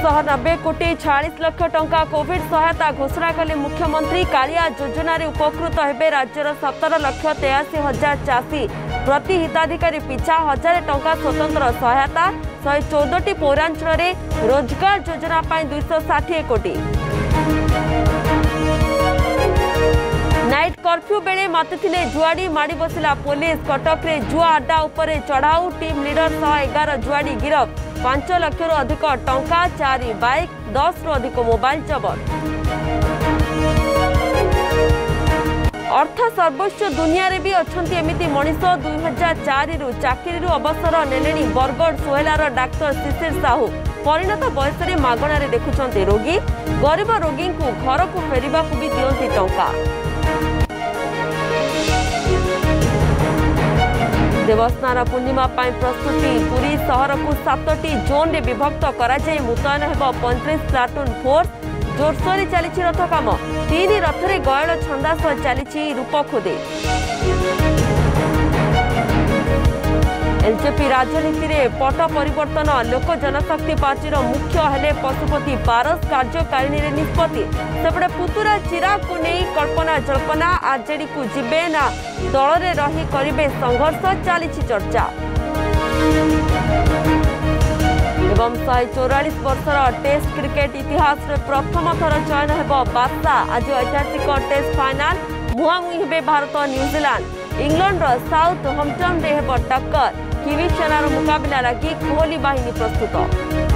290 कोटी 46 लाख टंका कोविड सहायता घोषणा कले मुख्यमंत्री। कालिया योजन उपकृत होबे राज्यर 17,83,000 चाषी। प्रति हिताधिकारी पिछा 1,000 टंका स्वतंत्र सहायता। 114टी पौरांचल रोजगार योजना 260 कोटी। नाइट कर्फ्यू बेले मातुथिले जुआड़ी, माड़ी बसिला पुलिस। कटक रे जुआ अड्डा उपरे चढ़ाऊ, टीम लीडर 111 जुआड़ी गिरफ। 5 लाख रु अधिक टंका, 4 बाइक, 10 रु अधिक मोबाइल जबत। अर्थ सर्वोच्च दुनिया रे भी अच्छी एमती मनीष। 2004 चाकरी अवसर नेले बरगढ़ सोहेलार डाक्तर शिशिर साहू। परिणत बयस में मगणारे देखुं रोगी, गरीब रोगी को घर को फेरवा भी दिंती टंका। देवस्नान पूर्णिमा प्रस्तुति। पुरी सहर को 7टी जोन में विभक्त कर मुतयन हो 35 प्लाटून फोर्स। जोरसोरी चली रथ काम, 3 रथरे गयल छंदास चली रूप खोदे। एलजेपी राजनीति में पट परिवर्तन। लोक जनशक्ति पार्टी मुख्य हेले पशुपति पारस, कार्यकारिणी निष्पत्ति। सेपटे पुतुरा चिराग को नहीं कल्पना जल्पना। आरजेडी को जीवे ना दल में रही करे संघर्ष, चली चर्चा। एवं 144 वर्षर टेस्ट क्रिकेट इतिहास में प्रथम थर चयन हो बादशाह। आज ऐतिहासिक टेस्ट फाइनाल, मुहांमुही हे Bharat New Zealand. England Southampton में हो टक्कर। किवी सेनार मुकाबला लगी कोहली बाहिनी प्रस्तुत।